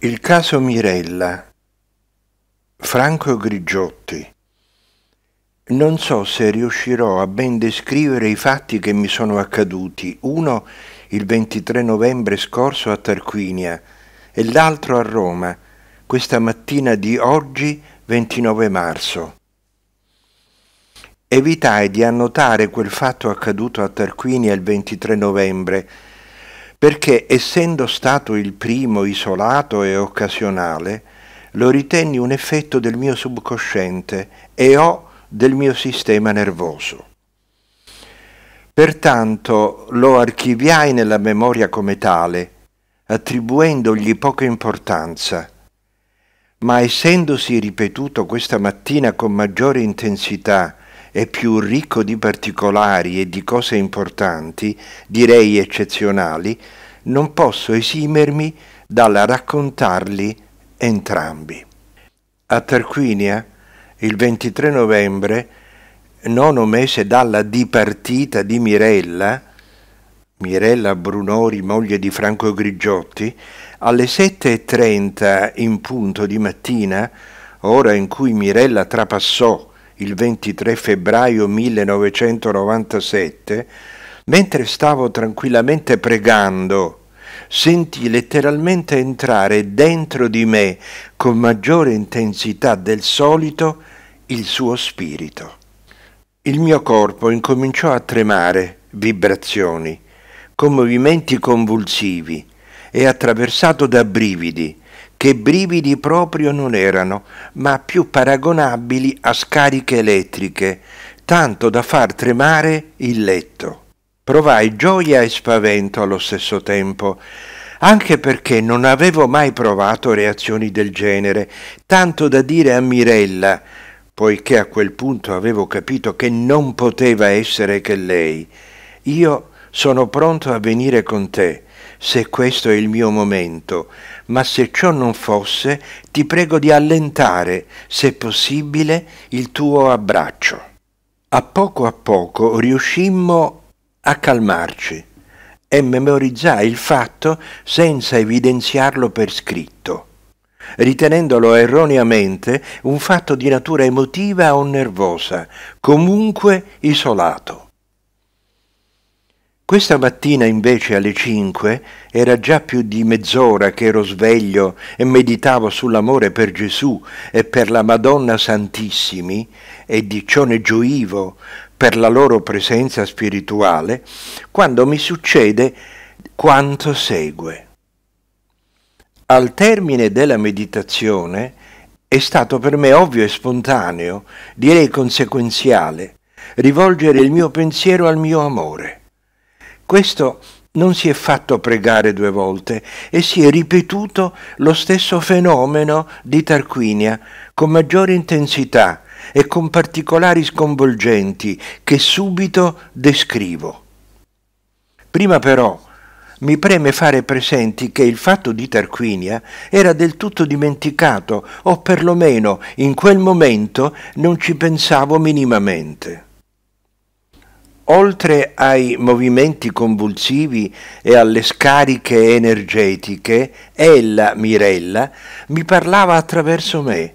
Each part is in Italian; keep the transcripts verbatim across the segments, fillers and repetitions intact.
Il caso Mirella Franco Grigiotti. Non so se riuscirò a ben descrivere i fatti che mi sono accaduti, uno il ventitré novembre scorso a Tarquinia e l'altro a Roma, questa mattina di oggi ventinove marzo. Evitai di annotare quel fatto accaduto a Tarquinia il ventitré novembre, perché essendo stato il primo isolato e occasionale, lo ritenni un effetto del mio subconsciente e o del mio sistema nervoso. Pertanto lo archiviai nella memoria come tale, attribuendogli poca importanza, ma essendosi ripetuto questa mattina con maggiore intensità e più ricco di particolari e di cose importanti, direi eccezionali, non posso esimermi dalla raccontarli entrambi. A Tarquinia, il ventitré novembre, nono mese dalla dipartita di Mirella, Mirella Brunori, moglie di Franco Grigiotti, alle sette e trenta in punto di mattina, ora in cui Mirella trapassò il ventitré febbraio millenovecentonovantasette, mentre stavo tranquillamente pregando, sentii letteralmente entrare dentro di me con maggiore intensità del solito il suo spirito. Il mio corpo incominciò a tremare, vibrazioni, con movimenti convulsivi e attraversato da brividi, che brividi proprio non erano, ma più paragonabili a scariche elettriche, tanto da far tremare il letto. Provai gioia e spavento allo stesso tempo, anche perché non avevo mai provato reazioni del genere, tanto da dire a Mirella, poiché a quel punto avevo capito che non poteva essere che lei, «Io sono pronto a venire con te, se questo è il mio momento, ma se ciò non fosse, ti prego di allentare, se possibile, il tuo abbraccio». A poco a poco riuscimmo a calmarci e memorizzai il fatto senza evidenziarlo per scritto, ritenendolo erroneamente un fatto di natura emotiva o nervosa, comunque isolato. Questa mattina invece alle cinque era già più di mezz'ora che ero sveglio e meditavo sull'amore per Gesù e per la Madonna Santissimi, e di ciò ne gioivo per la loro presenza spirituale, quando mi succede quanto segue. Al termine della meditazione è stato per me ovvio e spontaneo, direi conseguenziale, rivolgere il mio pensiero al mio amore. Questo non si è fatto pregare due volte e si è ripetuto lo stesso fenomeno di Tarquinia, con maggiore intensità e con particolari sconvolgenti che subito descrivo. Prima però mi preme fare presenti che il fatto di Tarquinia era del tutto dimenticato, o perlomeno in quel momento non ci pensavo minimamente. Oltre ai movimenti convulsivi e alle scariche energetiche, ella, Mirella, mi parlava attraverso me.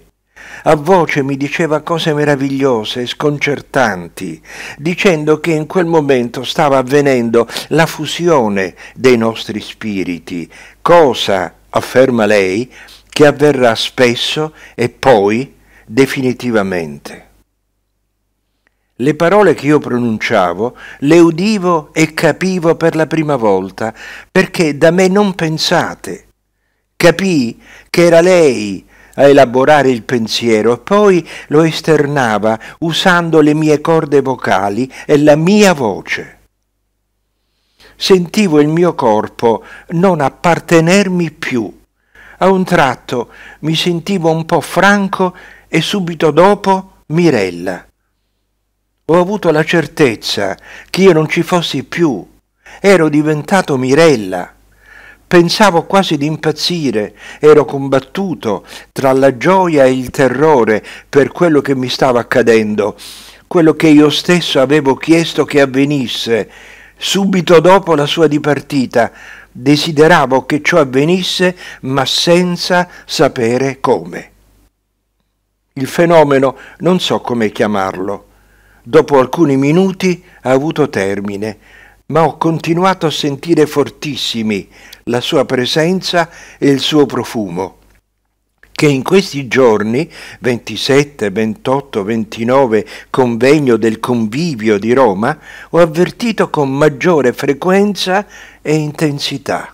A voce mi diceva cose meravigliose e sconcertanti, dicendo che in quel momento stava avvenendo la fusione dei nostri spiriti, cosa, afferma lei, che avverrà spesso e poi definitivamente. Le parole che io pronunciavo le udivo e capivo per la prima volta, perché da me non pensate. Capii che era lei a elaborare il pensiero e poi lo esternava usando le mie corde vocali e la mia voce. Sentivo il mio corpo non appartenermi più. A un tratto mi sentivo un po' Franco e subito dopo Mirella. Ho avuto la certezza che io non ci fossi più, ero diventato Mirella, pensavo quasi di impazzire, ero combattuto tra la gioia e il terrore per quello che mi stava accadendo, quello che io stesso avevo chiesto che avvenisse subito dopo la sua dipartita, desideravo che ciò avvenisse, ma senza sapere come. Il fenomeno, non so come chiamarlo, dopo alcuni minuti ha avuto termine, ma ho continuato a sentire fortissimi la sua presenza e il suo profumo, che in questi giorni, ventisette, ventotto, ventinove, convegno del convivio di Roma, ho avvertito con maggiore frequenza e intensità.